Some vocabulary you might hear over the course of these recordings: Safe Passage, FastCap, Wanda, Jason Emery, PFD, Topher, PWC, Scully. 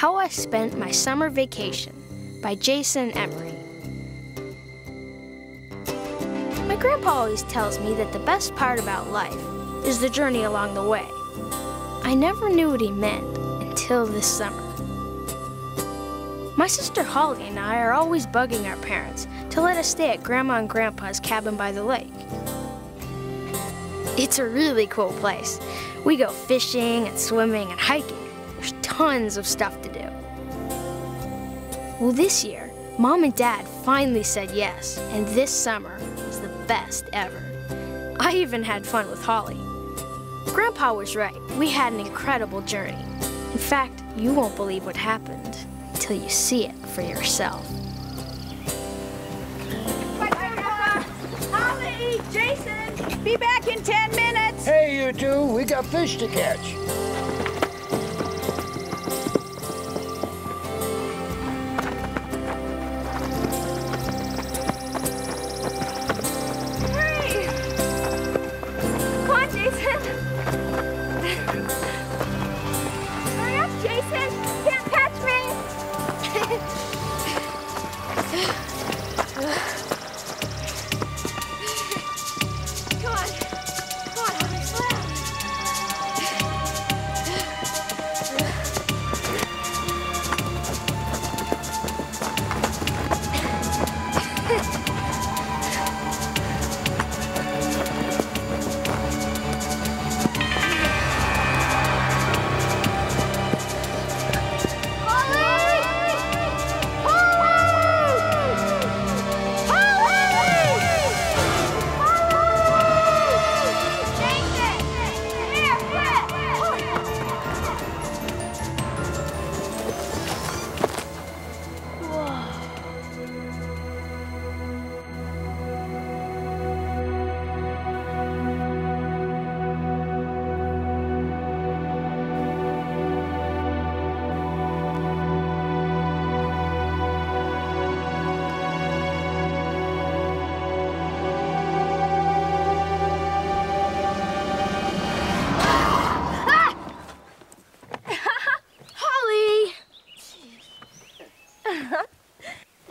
How I Spent My Summer Vacation by Jason Emery. My grandpa always tells me that the best part about life is the journey along the way. I never knew what he meant until this summer. My sister Holly and I are always bugging our parents to let us stay at Grandma and Grandpa's cabin by the lake. It's a really cool place. We go fishing and swimming and hiking. There's tons of stuff to do. Well, this year, Mom and Dad finally said yes, and this summer was the best ever. I even had fun with Holly. Grandpa was right. We had an incredible journey. In fact, you won't believe what happened until you see it for yourself. Bye, Grandpa. Holly, Jason, be back in 10 minutes. Hey, you two, we got fish to catch.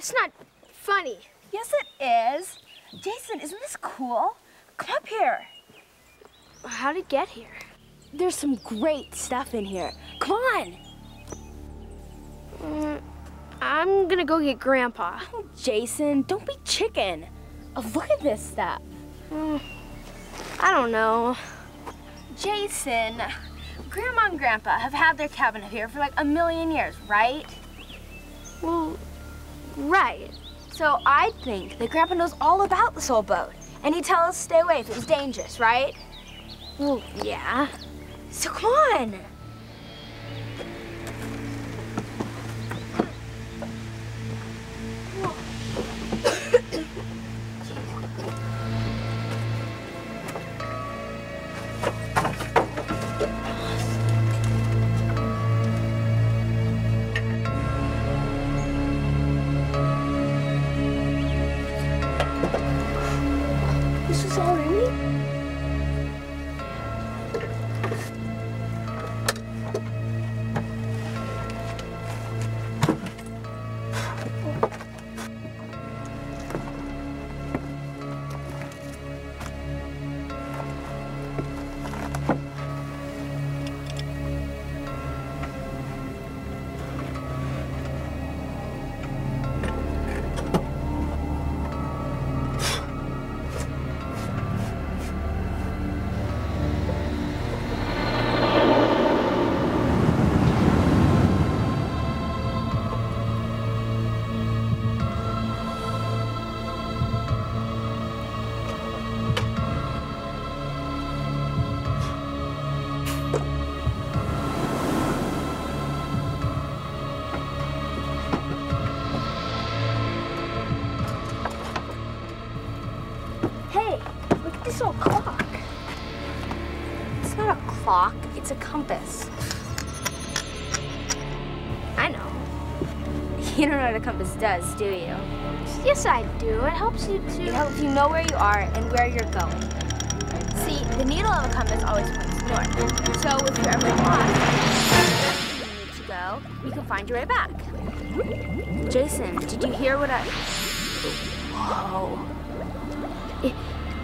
It's not funny. Yes, it is. Jason, isn't this cool? Come up here. How'd it get here? There's some great stuff in here. Come on. I'm gonna go get Grandpa. Oh, Jason, don't be chicken. Oh, look at this stuff. I don't know. Jason, Grandma and Grandpa have had their cabin up here for like a million years, right? Well, right. So I think that Grandpa knows all about this old boat, and he'd tell us to stay away if it was dangerous, right? Well, yeah. So come on. This old clock. It's not a clock, it's a compass. I know. You don't know what a compass does, do you? Yes, I do. It helps you to... It helps you know where you are and where you're going. See, the needle of a compass always points north. So if you're ever lost, where you need to go, you can find your way back. Jason, did you hear what I... Whoa.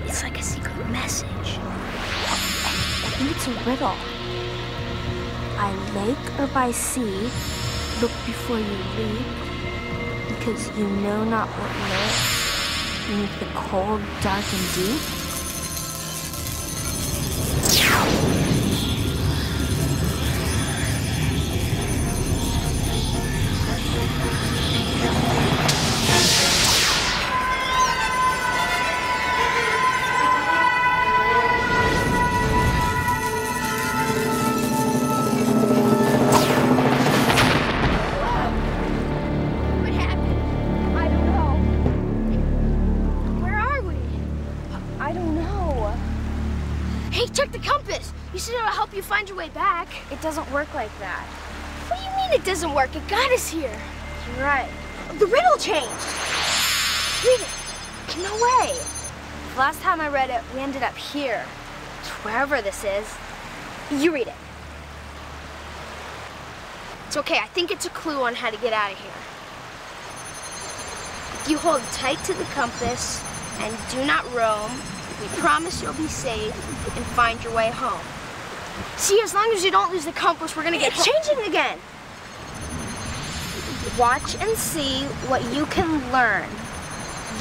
It's like a secret message. I think it's a riddle. By lake or by sea, look before you leap, because you know not what lies beneath the cold, dark, and deep. Back. It doesn't work like that. What do you mean it doesn't work? It got us here. You're right. The riddle changed. Read it. No way. Last time I read it, we ended up here. It's wherever this is. You read it. It's okay. I think it's a clue on how to get out of here. If you hold tight to the compass and do not roam, we promise you'll be safe and find your way home. See, as long as you don't lose the compass, we're gonna get changing again. Watch and see what you can learn.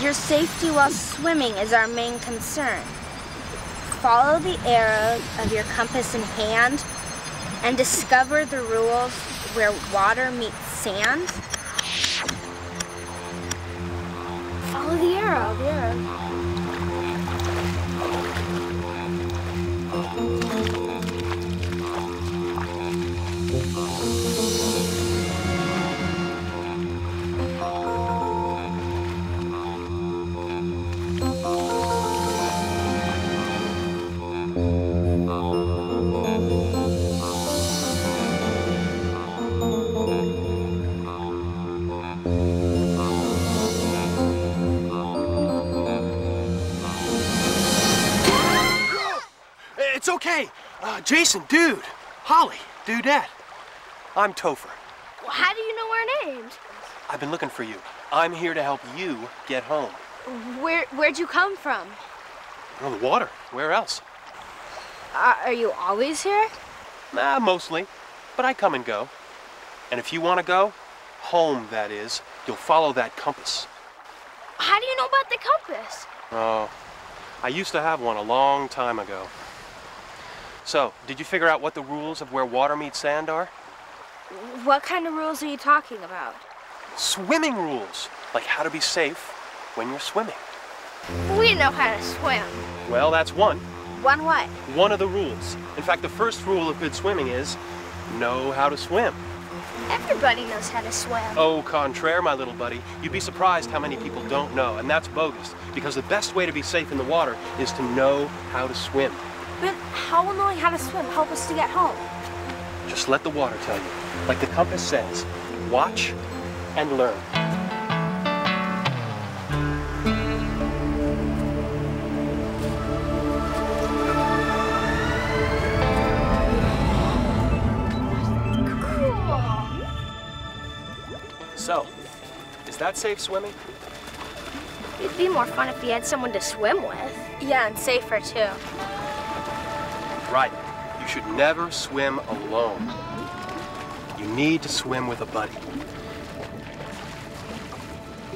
Your safety while swimming is our main concern. Follow the arrows of your compass in hand and discover the rules where water meets sand. Follow the arrow. It's okay. Jason, dude. Holly, dudette. I'm Topher. Well, how do you know our names? I've been looking for you. I'm here to help you get home. Where'd you come from? On the water. Where else? Are you always here? Nah, mostly. But I come and go. And if you want to go, home that is, you'll follow that compass. How do you know about the compass? Oh, I used to have one a long time ago. So, did you figure out what the rules of where water meets sand are? What kind of rules are you talking about? Swimming rules, like how to be safe when you're swimming. We know how to swim. Well, that's one. One what? One of the rules. In fact, the first rule of good swimming is know how to swim. Everybody knows how to swim. Au contraire, my little buddy. You'd be surprised how many people don't know, and that's bogus, because the best way to be safe in the water is to know how to swim. But how will knowing how to swim help us to get home? Just let the water tell you. Like the compass says, watch and learn. Cool. So, is that safe swimming? It'd be more fun if you had someone to swim with. Yeah, and safer too. Right. You should never swim alone. You need to swim with a buddy.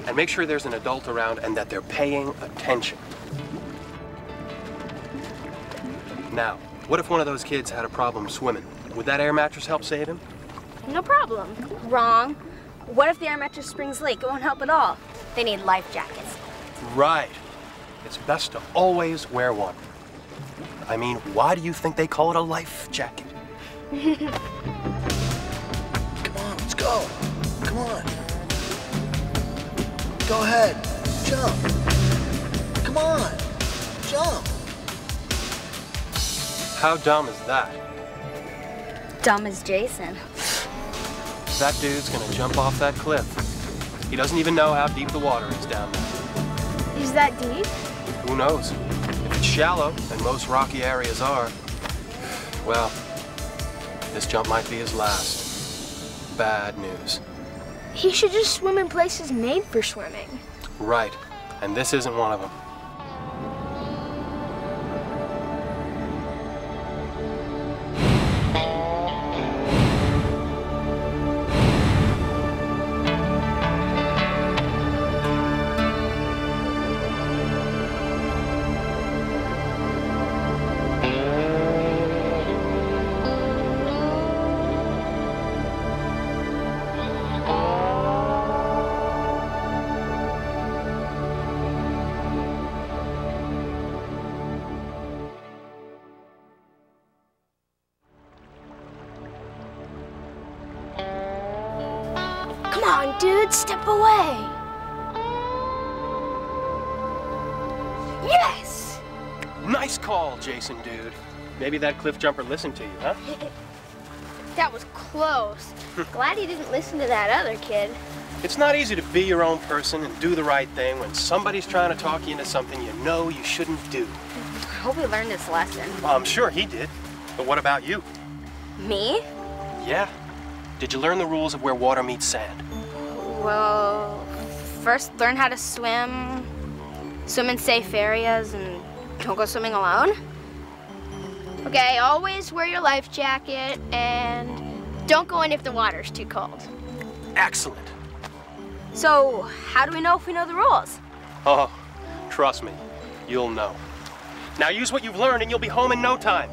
And make sure there's an adult around and that they're paying attention. Now, what if one of those kids had a problem swimming? Would that air mattress help save him? No problem. Wrong. What if the air mattress springs leak? It won't help at all. They need life jackets. Right. It's best to always wear one. I mean, why do you think they call it a life jacket? Come on, let's go. Come on. Go ahead. Jump. Come on. Jump. How dumb is that? Dumb as Jason. That dude's gonna jump off that cliff. He doesn't even know how deep the water is down there. Is that deep? Who knows? It's shallow, and most rocky areas are. Well, this jump might be his last. bad news. He should just swim in places made for swimming. Right, and this isn't one of them. Come on, dude, step away. Yes! Nice call, Jason, dude. Maybe that cliff jumper listened to you, huh? That was close. Glad he didn't listen to that other kid. It's not easy to be your own person and do the right thing when somebody's trying to talk you into something you know you shouldn't do. I hope he learned this lesson. Well, I'm sure he did. But what about you? Me? Yeah. Did you learn the rules of where water meets sand? Well, first learn how to swim, swim in safe areas, and don't go swimming alone. Okay, always wear your life jacket, and don't go in if the water's too cold. Excellent. So, how do we know if we know the rules? Oh, trust me, you'll know. Now use what you've learned and you'll be home in no time.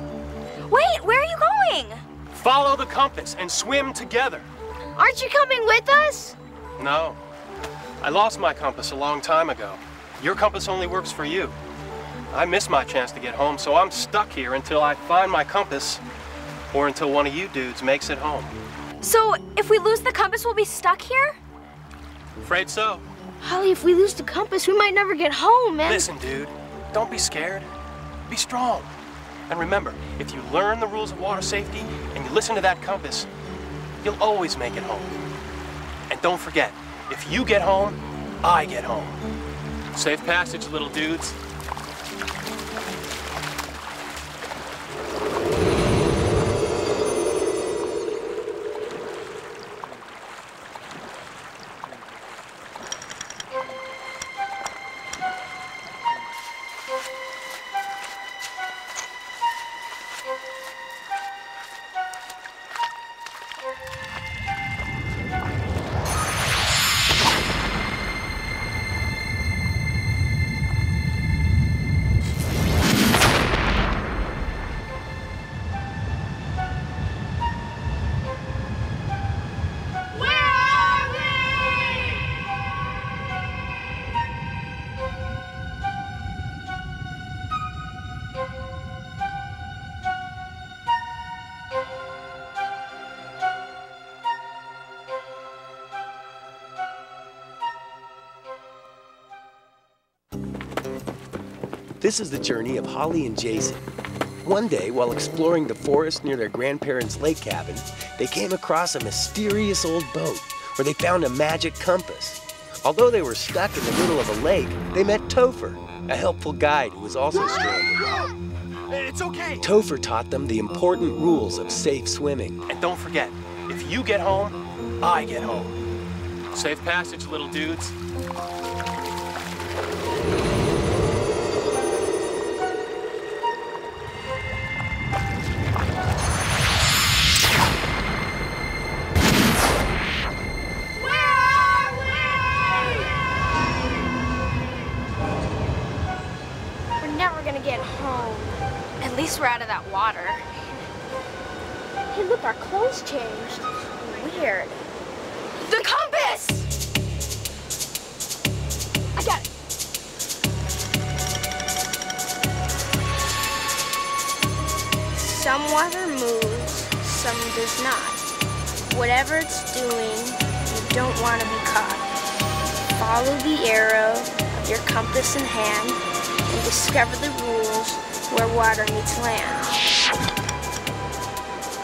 Wait, where are you going? Follow the compass and swim together. Aren't you coming with us? No. I lost my compass a long time ago. Your compass only works for you. I missed my chance to get home, so I'm stuck here until I find my compass or until one of you dudes makes it home. So if we lose the compass, we'll be stuck here? Afraid so. Holly, if we lose the compass, we might never get home, man. Listen, dude, don't be scared. Be strong. And remember, if you learn the rules of water safety and you listen to that compass, you'll always make it home. And don't forget, if you get home, I get home. Safe passage, little dudes. This is the journey of Holly and Jason. One day, while exploring the forest near their grandparents' lake cabin, they came across a mysterious old boat where they found a magic compass. Although they were stuck in the middle of a lake, they met Topher, a helpful guide who was also stranded. It's okay. Topher taught them the important rules of safe swimming. And don't forget, if you get home, I get home. Safe passage, little dudes. We're out of that water. Hey, look, our clothes changed. Weird. The compass! I got it. Some water moves, some does not. Whatever it's doing, you don't want to be caught. Follow the arrow of your compass in hand and discover the rules where water meets land.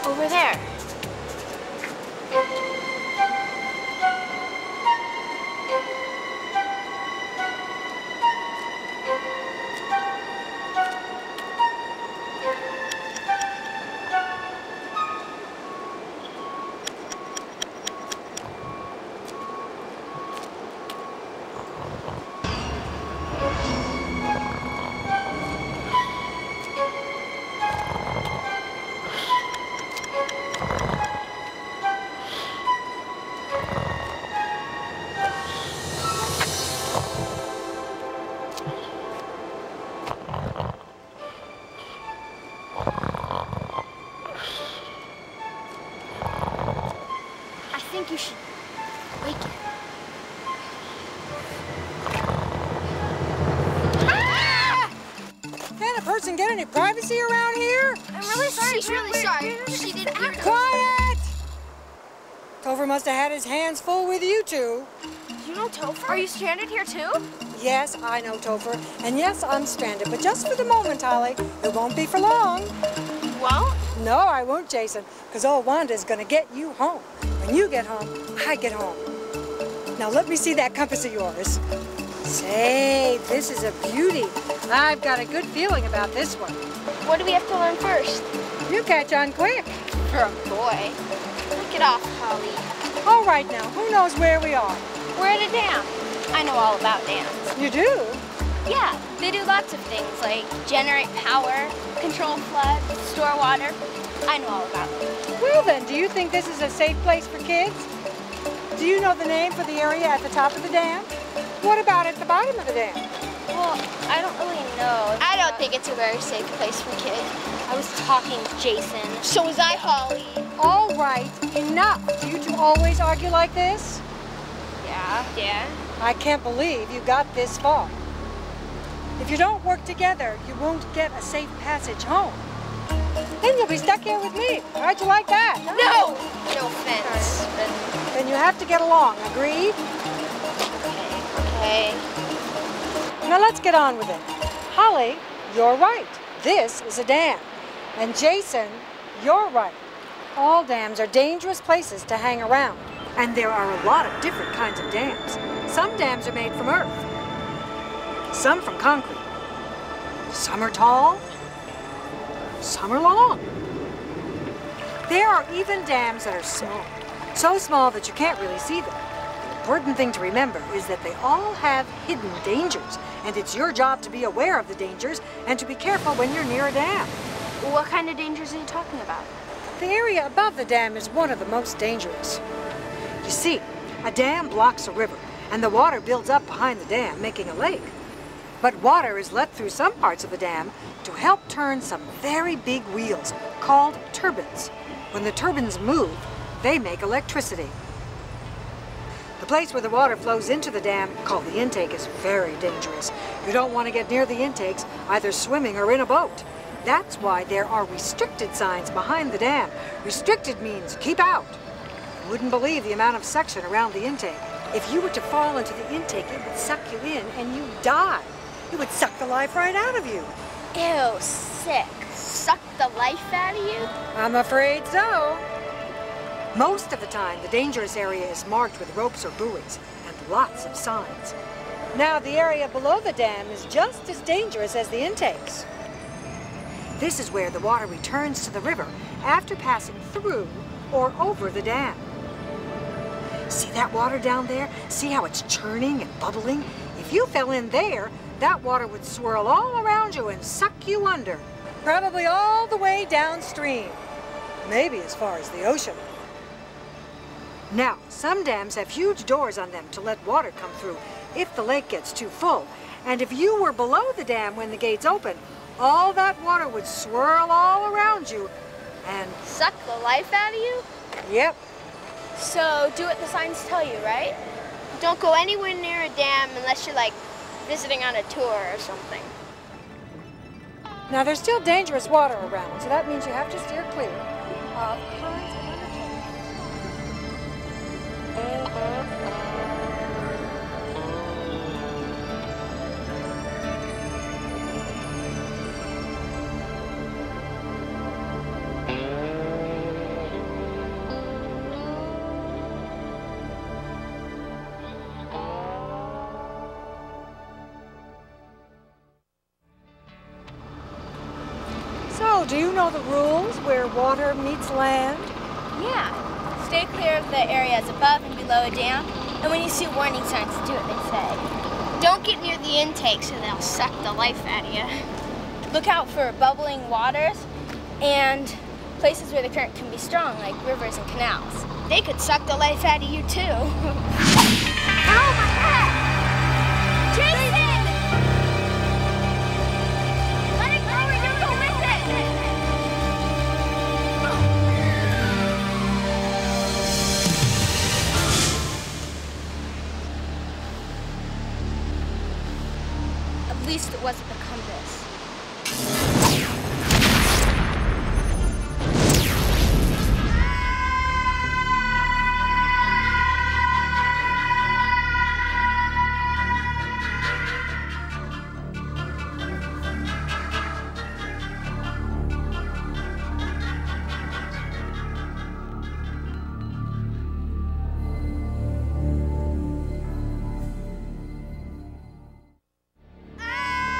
Over there. think you should wake it. Ah! Can a person get any privacy around here? I'm really sorry. She's really sorry. She didn't hear. Quiet! Topher must have had his hands full with you two. You know Topher? Are you stranded here too? Yes, I know Topher. And yes, I'm stranded. But just for the moment, Holly. It won't be for long. You won't? No, I won't, Jason. Because old Wanda's going to get you home. When you get home, I get home. Now let me see that compass of yours. Say, this is a beauty. I've got a good feeling about this one. What do we have to learn first? You catch on quick. For a boy. Look it off, Holly. All right now, who knows where we are? We're at a dam. I know all about dams. You do? Yeah, they do lots of things like generate power, control floods, store water. I know all about them. Well then, do you think this is a safe place for kids? Do you know the name for the area at the top of the dam? What about at the bottom of the dam? Well, I don't really know. I don't think it's a very safe place for kids. I was talking to Jason. So was I, Holly. All right, enough. Do you two always argue like this? Yeah. I can't believe you got this far. If you don't work together, you won't get a safe passage home. Then you'll be stuck here with me. How'd you like that? No! No offense. But... then you have to get along, agreed? Okay. Now let's get on with it. Holly, you're right. This is a dam. And Jason, you're right. All dams are dangerous places to hang around. And there are a lot of different kinds of dams. Some dams are made from earth, some from concrete. Some are tall, some are long. There are even dams that are small, so small that you can't really see them. The important thing to remember is that they all have hidden dangers, and it's your job to be aware of the dangers and to be careful when you're near a dam. What kind of dangers are you talking about? The area above the dam is one of the most dangerous. You see, a dam blocks a river, and the water builds up behind the dam, making a lake. But water is let through some parts of the dam to help turn some very big wheels, called turbines. When the turbines move, they make electricity. The place where the water flows into the dam, called the intake, is very dangerous. You don't want to get near the intakes, either swimming or in a boat. That's why there are restricted signs behind the dam. Restricted means keep out. You wouldn't believe the amount of suction around the intake. If you were to fall into the intake, it would suck you in and you die. It would suck the life right out of you. Ew, sick. Suck the life out of you? I'm afraid so. Most of the time, the dangerous area is marked with ropes or buoys and lots of signs. Now, the area below the dam is just as dangerous as the intakes. This is where the water returns to the river after passing through or over the dam. See that water down there? See how it's churning and bubbling? If you fell in there, that water would swirl all around you and suck you under. Probably all the way downstream. Maybe as far as the ocean. Now, some dams have huge doors on them to let water come through if the lake gets too full. And if you were below the dam when the gates open, all that water would swirl all around you and... suck the life out of you? Yep. So, do what the signs tell you, right? Don't go anywhere near a dam unless you're, like, visiting on a tour or something. Now, there's still dangerous water around, so that means you have to steer clear of currents and do you know the rules where water meets land? Yeah. Stay clear of the areas above and below a dam, and when you see warning signs, do what they say. Don't get near the intakes and they'll suck the life out of you. Look out for bubbling waters and places where the current can be strong, like rivers and canals. They could suck the life out of you, too. Ow, my head! Jason! least it wasn't the compass.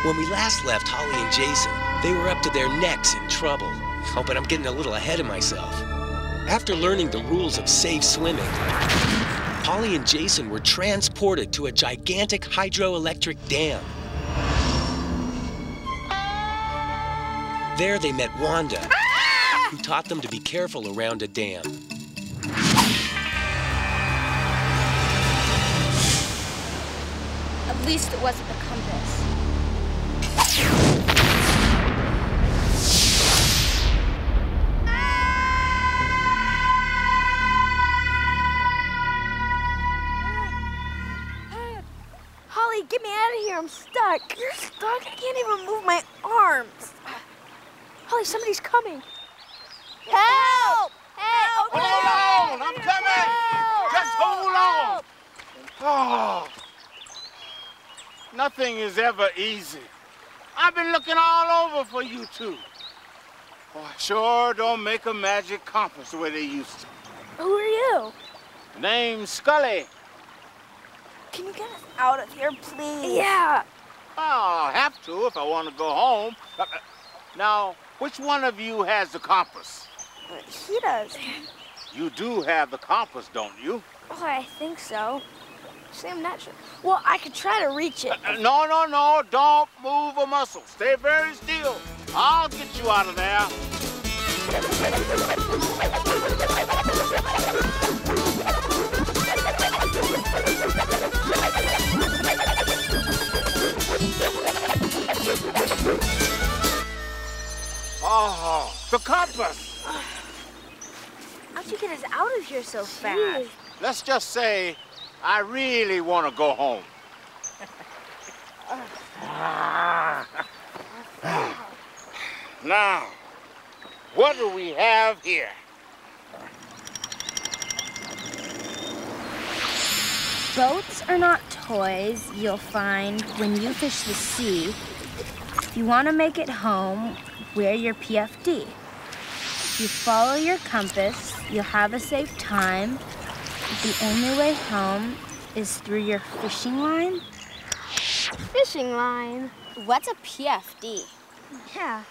When we last left Holly and Jason, they were up to their necks in trouble. Oh, but I'm getting a little ahead of myself. After learning the rules of safe swimming, Holly and Jason were transported to a gigantic hydroelectric dam. There they met Wanda, who taught them to be careful around a dam. At least it wasn't the compass. Holly, get me out of here. I'm stuck. You're stuck? I can't even move my arms. Holly, somebody's coming. Help! Help! Hold on! I'm coming! Just hold on! Oh. Nothing is ever easy. I've been looking all over for you two. Boy, sure don't make a magic compass the way they used to. Who are you? Name's Scully. Can you get us out of here, please? Yeah. Oh, I'll have to if I want to go home. Now, which one of you has the compass? He does. You do have the compass, don't you? Oh, I think so. See, I'm not sure. Well, I could try to reach it. No, don't move a muscle. Stay very still. I'll get you out of there. Oh, the compass. How'd you get us out of here so fast? Let's just say, I really want to go home. Now, what do we have here? Boats are not toys you'll find when you fish the sea. If you want to make it home, wear your PFD. If you follow your compass, you'll have a safe time. The only way home is through your fishing line. Fishing line? What's a PFD? Yeah.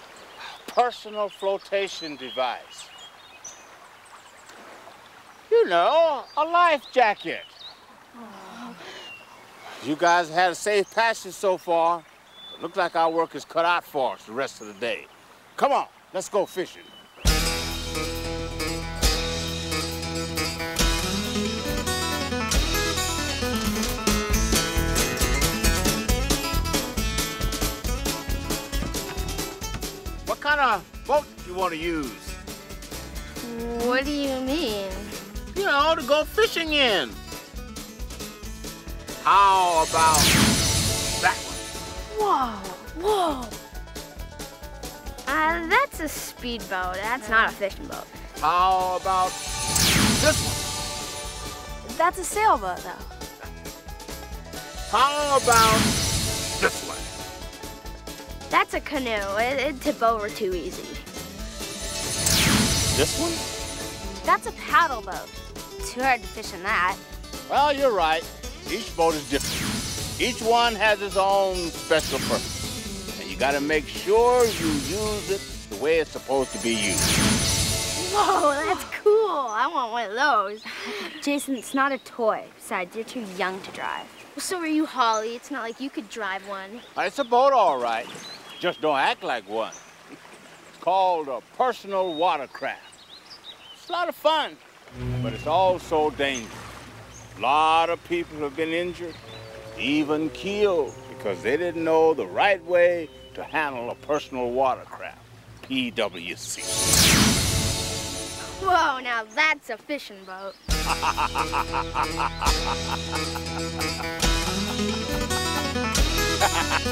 Personal flotation device. You know, a life jacket. Oh. You guys had a safe passage so far. It looks like our work is cut out for us the rest of the day. Come on, let's go fishing. What kind of boat you want to use? What do you mean? You know, to go fishing in. How about that one? Whoa, whoa. That's a speedboat. That's not a fishing boat. How about this one? That's a sailboat, though. How about this one? That's a canoe. It'd tip over too easy. This one? That's a paddle boat. Too hard to fish in that. Well, you're right. Each boat is different. Each one has its own special purpose. And you gotta make sure you use it the way it's supposed to be used. Whoa, that's cool. I want one of those. Jason, it's not a toy. Besides, you're too young to drive. Well, so are you, Holly. It's not like you could drive one. It's a boat, all right. Just don't act like one. It's called a personal watercraft. It's a lot of fun, but it's also dangerous. A lot of people have been injured, even killed, because they didn't know the right way to handle a personal watercraft, PWC. Whoa, now that's a fishing boat. And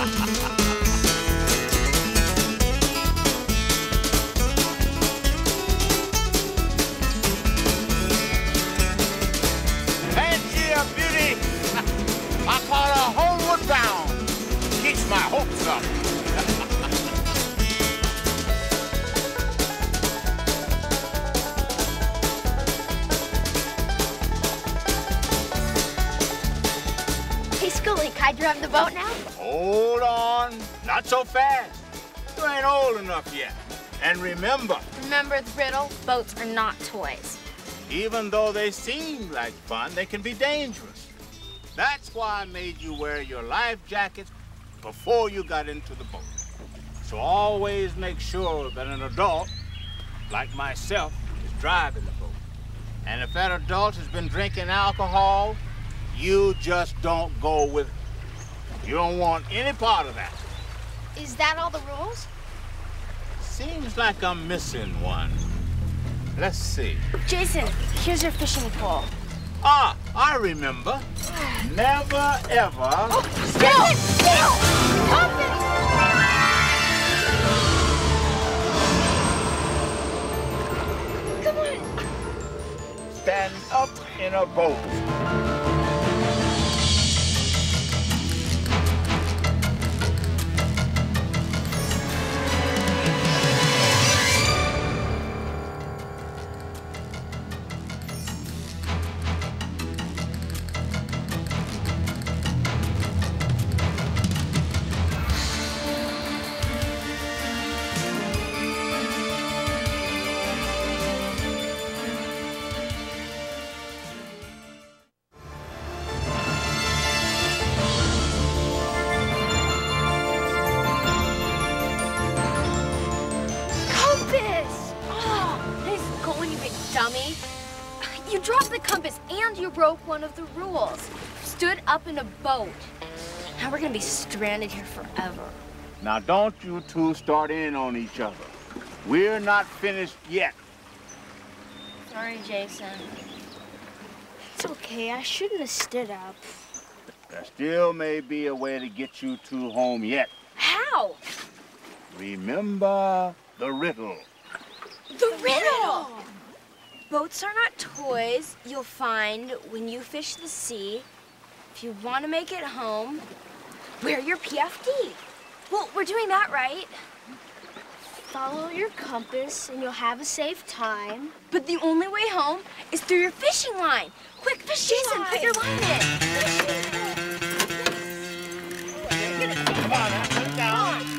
yeah, beauty! I caught a whole one down. Keeps my hopes up. Scully, can I drive the boat now? Hold on. Not so fast. You ain't old enough yet. And remember... Remember the riddle, boats are not toys. Even though they seem like fun, they can be dangerous. That's why I made you wear your life jackets before you got into the boat. So always make sure that an adult, like myself, is driving the boat. And if that adult has been drinking alcohol, you just don't go with it. You don't want any part of that. Is that all the rules? Seems like I'm missing one. Let's see. Jason, here's your fishing pole. Ah, I remember. Never, ever... Oh, still! Still! Come on! Stand up in a boat. You dropped the compass and you broke one of the rules. Stood up in a boat. Now we're gonna be stranded here forever. Now don't you two start in on each other. We're not finished yet. Sorry, Jason. It's okay, I shouldn't have stood up. There still may be a way to get you two home yet. How? Remember the riddle. The riddle! Boats are not toys you'll find when you fish the sea. If you want to make it home, wear your PFD. Well, we're doing that right. Follow your compass and you'll have a safe time. But the only way home is through your fishing line. Quick, fish Jason, put your line in. Come on, put it down.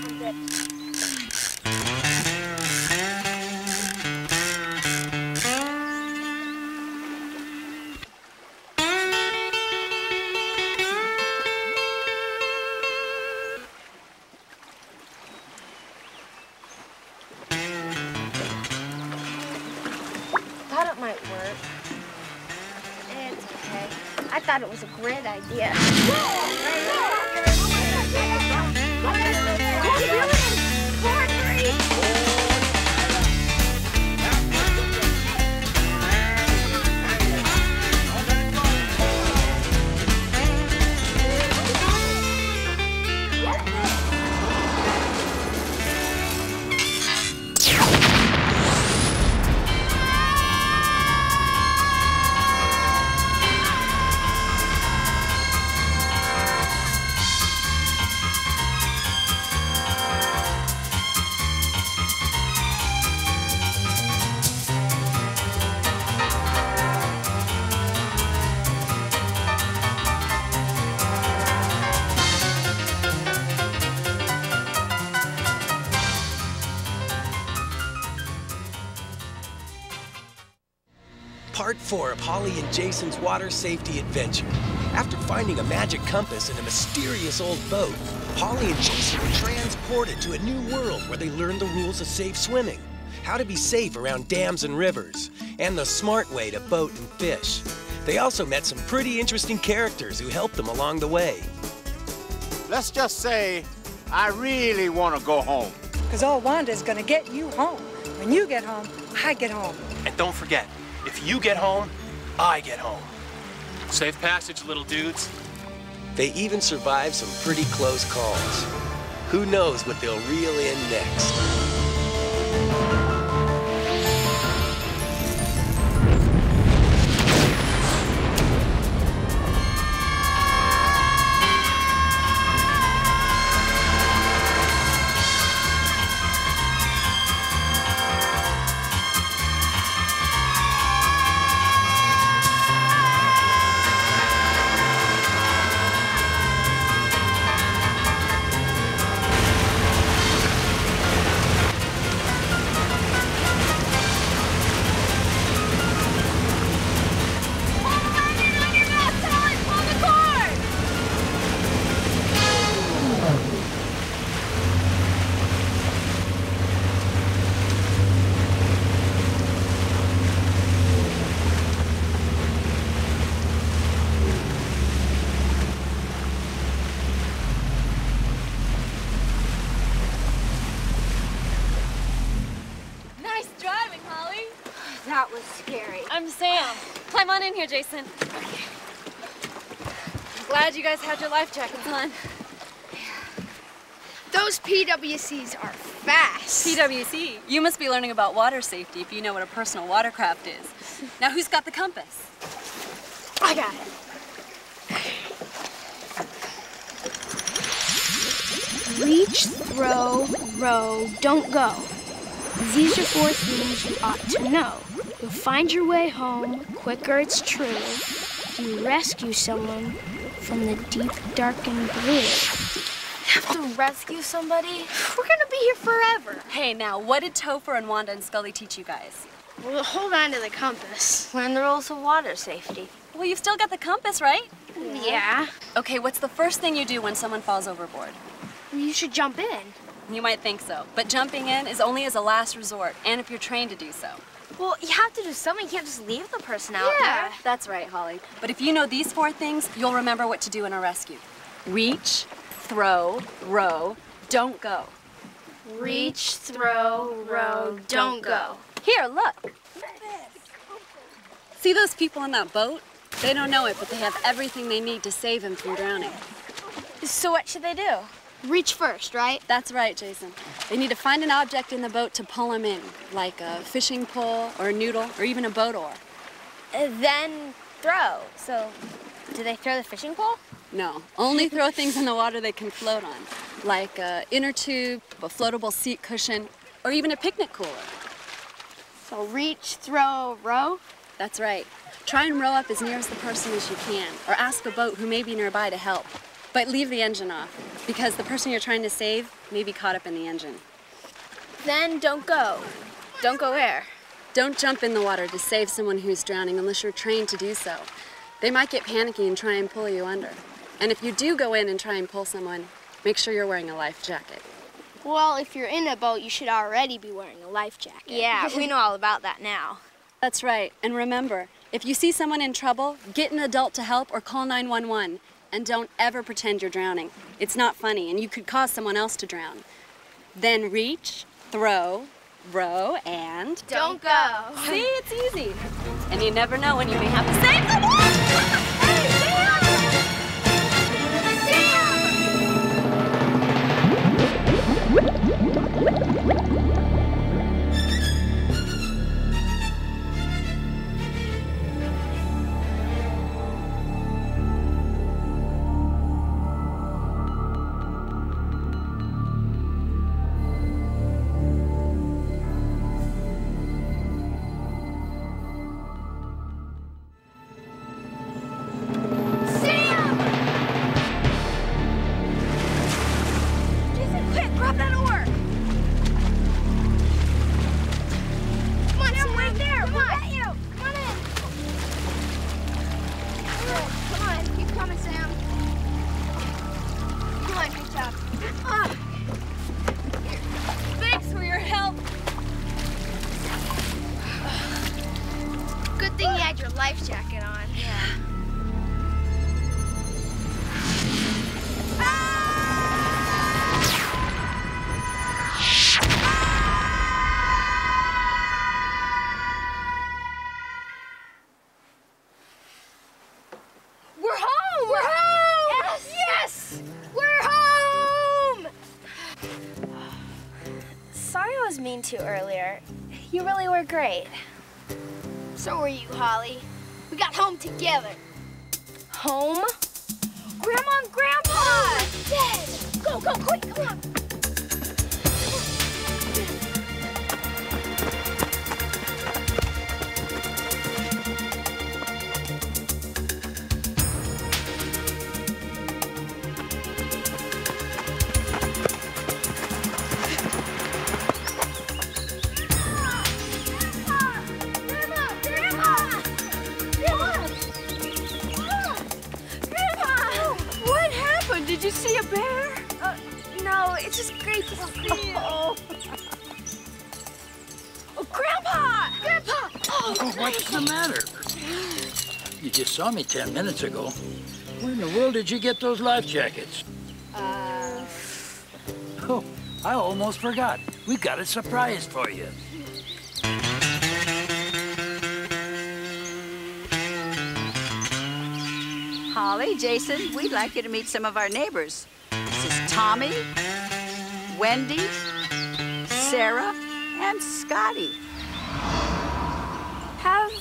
I thought it was a great idea. Part 4 of Holly and Jason's water safety adventure. After finding a magic compass in a mysterious old boat, Holly and Jason were transported to a new world where they learned the rules of safe swimming, how to be safe around dams and rivers, and the smart way to boat and fish. They also met some pretty interesting characters who helped them along the way. Let's just say, I really want to go home. Because old Wanda's going to get you home. When you get home, I get home. And don't forget, if you get home, I get home. Safe passage, little dudes. They even survived some pretty close calls. Who knows what they'll reel in next? Here, Jason. Okay. I'm glad you guys had your life jackets on. Those PWCs are fast. PWC? You must be learning about water safety if you know what a personal watercraft is. Now, who's got the compass? I got it. Reach, throw, row, don't go. These are four things you ought to know. You'll find your way home quicker, it's true, if you rescue someone from the deep, darkened blue. Have to rescue somebody? We're gonna be here forever. Hey, now, what did Topher and Wanda and Scully teach you guys? Well, hold on to the compass. Learn the rules of water safety. Well, you've still got the compass, right? Yeah. Okay, what's the first thing you do when someone falls overboard? You should jump in. You might think so, but jumping in is only as a last resort, and if you're trained to do so. Well, you have to do something. You can't just leave the person out there. That's right, Holly. But if you know these four things, you'll remember what to do in a rescue. Reach, throw, row, don't go. Reach, throw, row, don't go. Here, look. See those people in that boat? They don't know it, but they have everything they need to save him from drowning. So what should they do? Reach first, right? That's right, Jason. They need to find an object in the boat to pull him in, like a fishing pole or a noodle or even a boat oar. Then throw. So do they throw the fishing pole? No, only throw things in the water they can float on, like an inner tube, a floatable seat cushion, or even a picnic cooler. So reach, throw, row? That's right. Try and row up as near as the person as you can, or ask a boat who may be nearby to help. But leave the engine off, because the person you're trying to save may be caught up in the engine. Then don't go. Don't go where? Don't jump in the water to save someone who's drowning unless you're trained to do so. They might get panicky and try and pull you under. And if you do go in and try and pull someone, make sure you're wearing a life jacket. Well, if you're in a boat, you should already be wearing a life jacket. Yeah, we know all about that now. That's right. And remember, if you see someone in trouble, get an adult to help or call 911. And don't ever pretend you're drowning. It's not funny, and you could cause someone else to drown. Then reach, throw, row, and... Don't go. See, it's easy. And you never know when you may have to save the world. We're home! Yes! to earlier. You really were great. So were you, Holly. We got home together. Home? Grandma and Grandpa! Oh, dead! Go, go, quick, come on! Did you see a bear? No, it's just great to see you. Oh, oh Grandpa! Grandpa! Oh, oh what's the matter? You just saw me 10 minutes ago. Where in the world did you get those life jackets? Oh, I almost forgot. We've got a surprise for you. Holly, Jason, we'd like you to meet some of our neighbors. This is Tommy, Wendy, Sarah, and Scotty. Have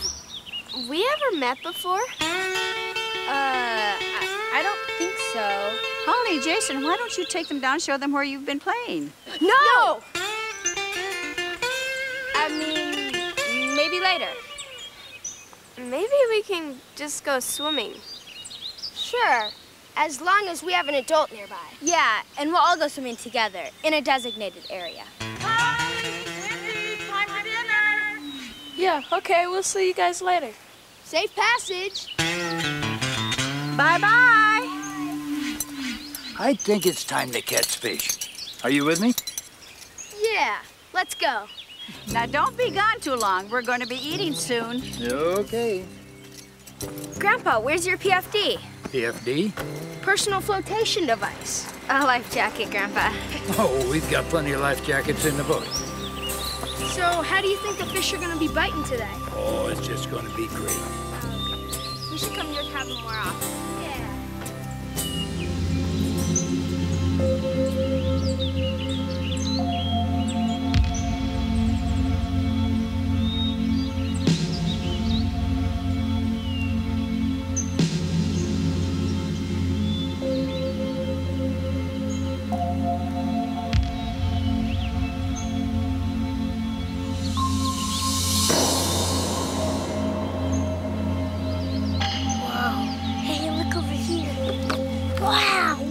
we ever met before? I don't think so. Holly, Jason, why don't you take them down and show them where you've been playing? No! I mean, maybe later. Maybe we can just go swimming. Sure, as long as we have an adult nearby. Yeah, and we'll all go swimming together in a designated area. Holly, Wendy, time for dinner! Yeah, okay, we'll see you guys later. Safe passage! Bye-bye! I think it's time to catch fish. Are you with me? Yeah, let's go. Now, don't be gone too long. We're going to be eating soon. Okay. Grandpa, where's your PFD? PFD? Personal flotation device. A life jacket, Grandpa. Oh, we've got plenty of life jackets in the boat. So how do you think the fish are going to be biting today? Oh, it's just going to be great. We should come to your cabin more often.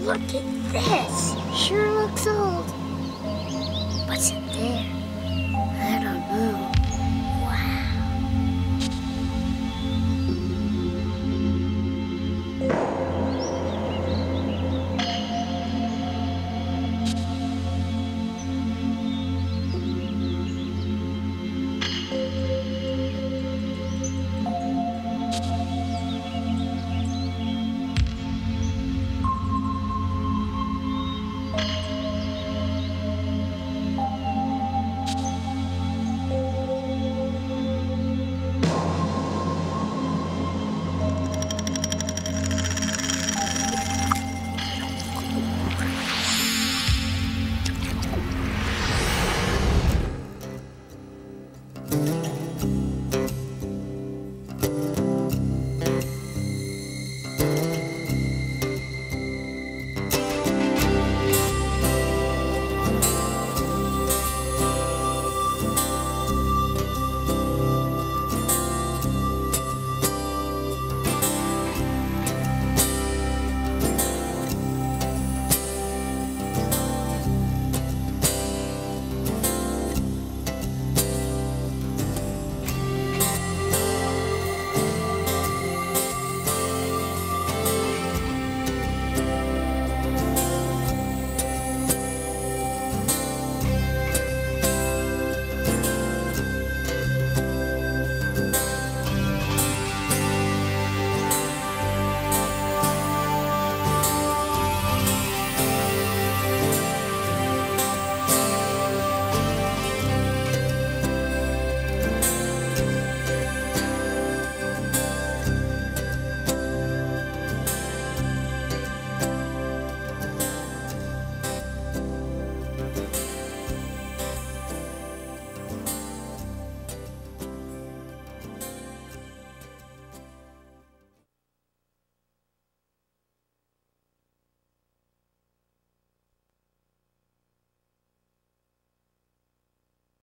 Look at this. Sure looks old. What's in there?